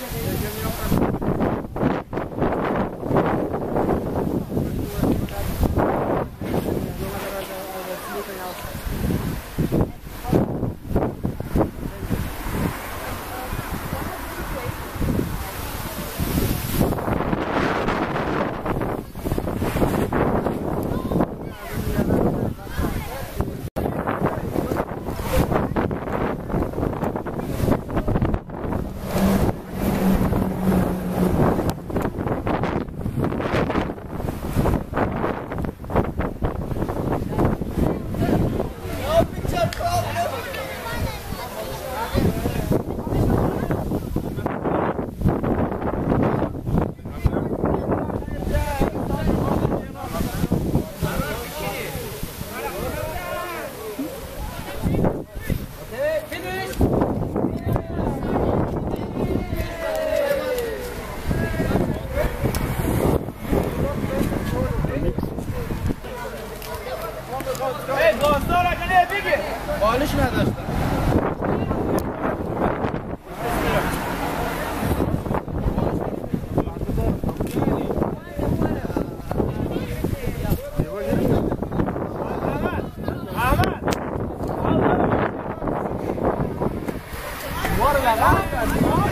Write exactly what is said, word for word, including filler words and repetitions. لا لا